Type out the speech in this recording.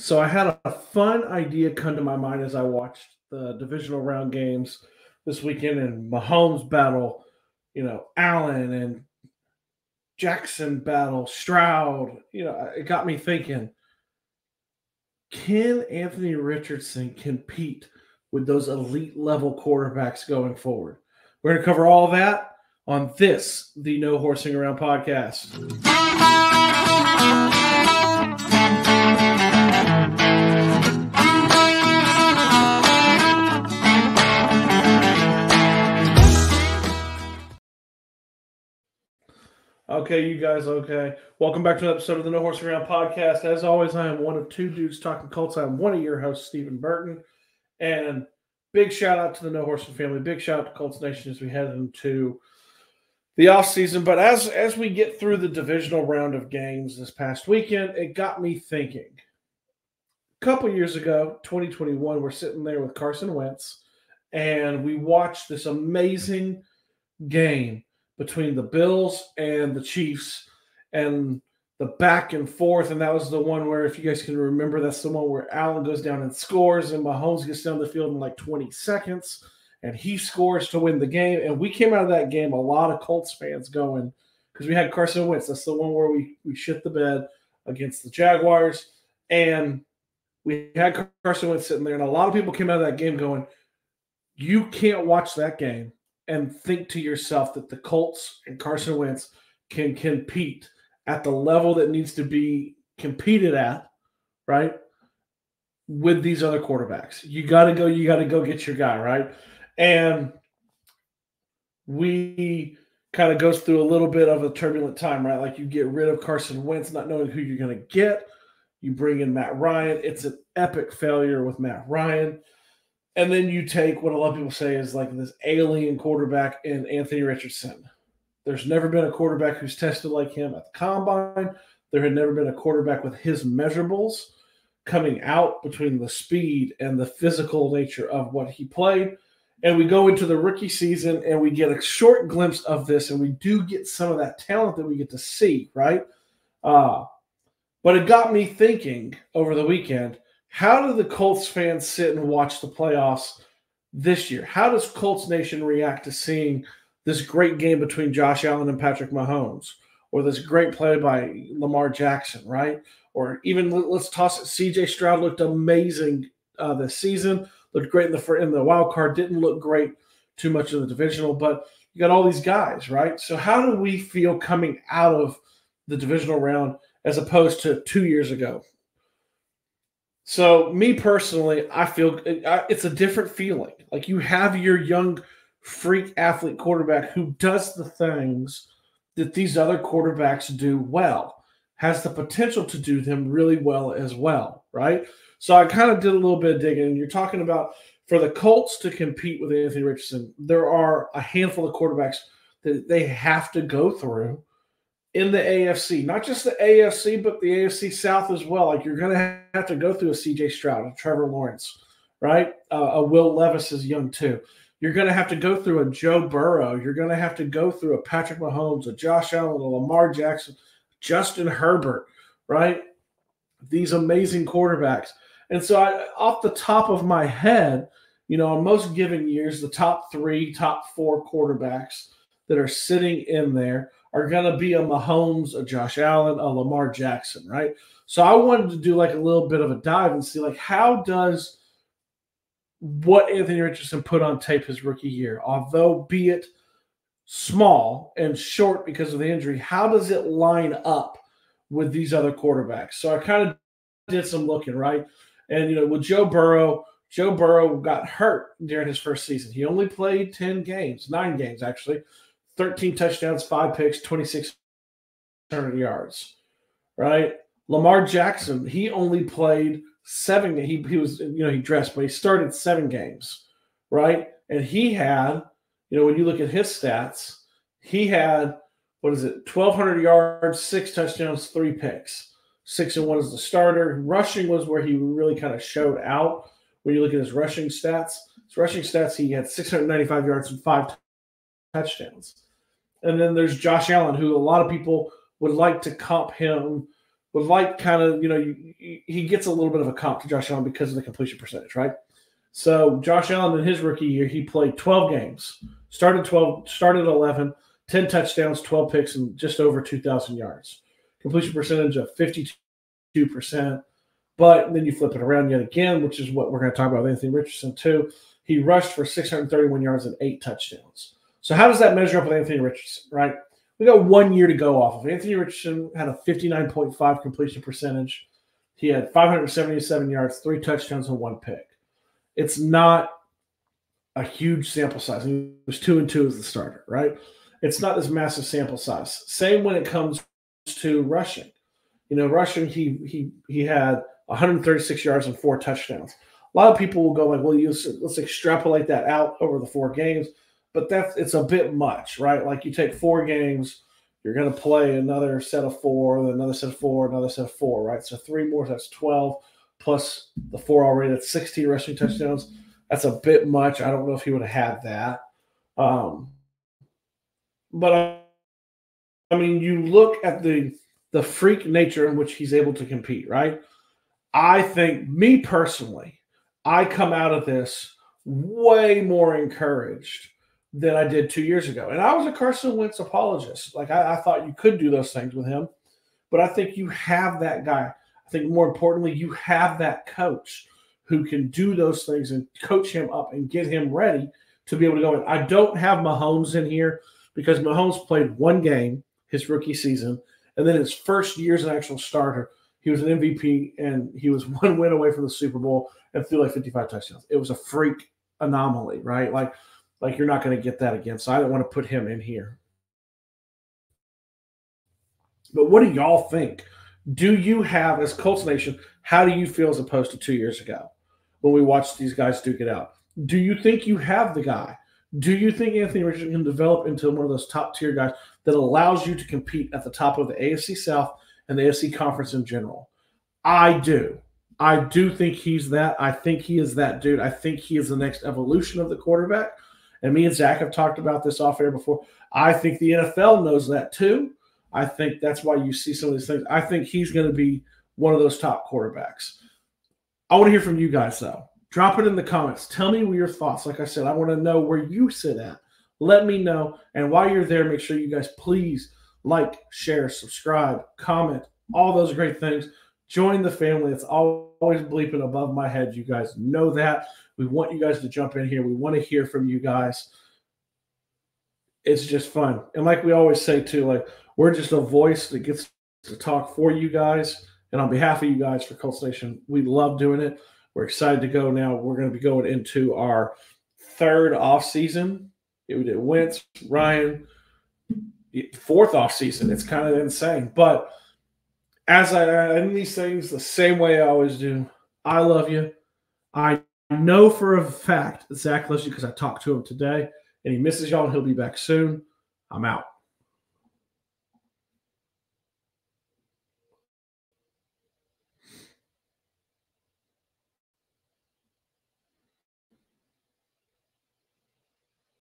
So I had a fun idea come to my mind as I watched the divisional round games this weekend and Mahomes battle, you know, Allen and Jackson battle, Stroud. You know, it got me thinking, can Anthony Richardson compete with those elite level quarterbacks going forward? We're going to cover all that on this, the No Horsing Around podcast. Okay, you guys, okay. Welcome back to another episode of the No Horsing Around podcast. As always, I am one of two dudes talking Colts. I'm one of your hosts, Stephen Burton. And big shout-out to the No Horsing family. Big shout-out to Colts Nation as we head into the offseason. But as we get through the divisional round of games this past weekend, it got me thinking. A couple years ago, 2021, we're sitting there with Carson Wentz, and we watched this amazing game between the Bills and the Chiefs and the back and forth. And that was the one where, if you guys can remember, that's the one where Allen goes down and scores and Mahomes gets down the field in like 20 seconds and he scores to win the game. And we came out of that game, a lot of Colts fans going, because we had Carson Wentz. That's the one where we shit the bed against the Jaguars. And we had Carson Wentz sitting there. And a lot of people came out of that game going, you can't watch that game and think to yourself that the Colts and Carson Wentz can compete at the level that needs to be competed at, right, with these other quarterbacks. You got to go get your guy, right? And we kind of goes through a little bit of a turbulent time, right? Like you get rid of Carson Wentz, not knowing who you're going to get. You bring in Matt Ryan. It's an epic failure with Matt Ryan. And then you take what a lot of people say is like this alien quarterback in Anthony Richardson. There's never been a quarterback who's tested like him at the combine. There had never been a quarterback with his measurables coming out between the speed and the physical nature of what he played. And we go into the rookie season and we get a short glimpse of this, and we do get some of that talent that we get to see, right? But it got me thinking over the weekend, how do the Colts fans sit and watch the playoffs this year? How does Colts Nation react to seeing this great game between Josh Allen and Patrick Mahomes, or this great play by Lamar Jackson, right? Or even let's toss it. C.J. Stroud looked amazing this season, looked great in the wild card, didn't look great too much in the divisional, but you got all these guys, right? So how do we feel coming out of the divisional round as opposed to 2 years ago? So me personally, I feel it's a different feeling. Like you have your young freak athlete quarterback who does the things that these other quarterbacks do well, has the potential to do them really well as well, right? So I kind of did a little bit of digging. You're talking about for the Colts to compete with Anthony Richardson, there are a handful of quarterbacks that they have to go through in the AFC, not just the AFC, but the AFC South as well. Like you're going to have to go through a C.J. Stroud, a Trevor Lawrence, right? A Will Levis is young too. You're going to have to go through a Joe Burrow. You're going to have to go through a Patrick Mahomes, a Josh Allen, a Lamar Jackson, Justin Herbert, right? These amazing quarterbacks. And so off the top of my head, you know, in most given years, the top three, top four quarterbacks that are sitting in there are going to be a Mahomes, a Josh Allen, a Lamar Jackson, right? So I wanted to do like a little bit of a dive and see like how does what Anthony Richardson put on tape his rookie year, although be it small and short because of the injury, how does it line up with these other quarterbacks? So I kind of did some looking, right? And, you know, with Joe Burrow got hurt during his first season. He only played 9 games actually. 13 touchdowns, 5 picks, 26 yards, right? Lamar Jackson, he only played 7. He was, you know, he dressed, but he started 7 games, right? And he had, you know, when you look at his stats, he had, 1,200 yards, 6 touchdowns, 3 picks. 6-1 as the starter. Rushing was where he really kind of showed out when you look at his rushing stats. His rushing stats, he had 695 yards and 5 touchdowns. And then there's Josh Allen, who a lot of people would like to comp him would like kind of, you know, he gets a little bit of a comp to Josh Allen because of the completion percentage, right? So Josh Allen in his rookie year, he played 12 games, started 11, 10 touchdowns, 12 picks, and just over 2,000 yards. Completion percentage of 52%. But then you flip it around yet again, which is what we're going to talk about with Anthony Richardson too. He rushed for 631 yards and 8 touchdowns. So how does that measure up with Anthony Richardson, right? We got 1 year to go off of. Anthony Richardson had a 59.5 completion percentage. He had 577 yards, 3 touchdowns, and 1 pick. It's not a huge sample size. It was 2 and 2 as the starter, right? It's not this massive sample size. Same when it comes to rushing. You know, rushing, he had 136 yards and 4 touchdowns. A lot of people will go like, well, let's extrapolate that out over the 4 games. But it's a bit much, right? Like you take 4 games, you're going to play another set of 4, another set of 4, another set of 4, right? So 3 more, that's 12, plus the 4 already, that's 16 rushing touchdowns. That's a bit much. I don't know if he would have had that. But, I mean, you look at the freak nature in which he's able to compete, right? I think, me personally, I come out of this way more encouraged than I did 2 years ago. And I was a Carson Wentz apologist. Like, I thought you could do those things with him. But I think you have that guy. I think more importantly, you have that coach who can do those things and coach him up and get him ready to be able to go in. I don't have Mahomes in here because Mahomes played 1 game his rookie season, and then his first year as an actual starter, he was an MVP, and he was 1 win away from the Super Bowl and threw like 55 touchdowns. It was a freak anomaly, right? Like you're not going to get that again, so I don't want to put him in here. But what do y'all think? Do you have, as Colts Nation, how do you feel as opposed to 2 years ago when we watched these guys duke it out? Do you think you have the guy? Do you think Anthony Richardson can develop into one of those top-tier guys that allows you to compete at the top of the AFC South and the AFC Conference in general? I do. I do think he's that. I think he is that dude. I think he is the next evolution of the quarterback. And me and Zach have talked about this off air before. I think the NFL knows that too. I think that's why you see some of these things. I think he's going to be one of those top quarterbacks. I want to hear from you guys, though. Drop it in the comments. Tell me your thoughts. Like I said, I want to know where you sit at. Let me know. And while you're there, make sure you guys please like, share, subscribe, comment, all those great things. Join the family. It's always bleeping above my head. You guys know that. We want you guys to jump in here. We want to hear from you guys. It's just fun. And like we always say, too, like we're just a voice that gets to talk for you guys. And on behalf of you guys for Colts Nation, we love doing it. We're excited to go now. We're going to be going into our 3rd offseason. We did Wentz, Ryan, 4th offseason. It's kind of insane. But as I end these things the same way I always do, I love you. I know for a fact Zach loves you because I talked to him today, and he misses y'all, and he'll be back soon. I'm out.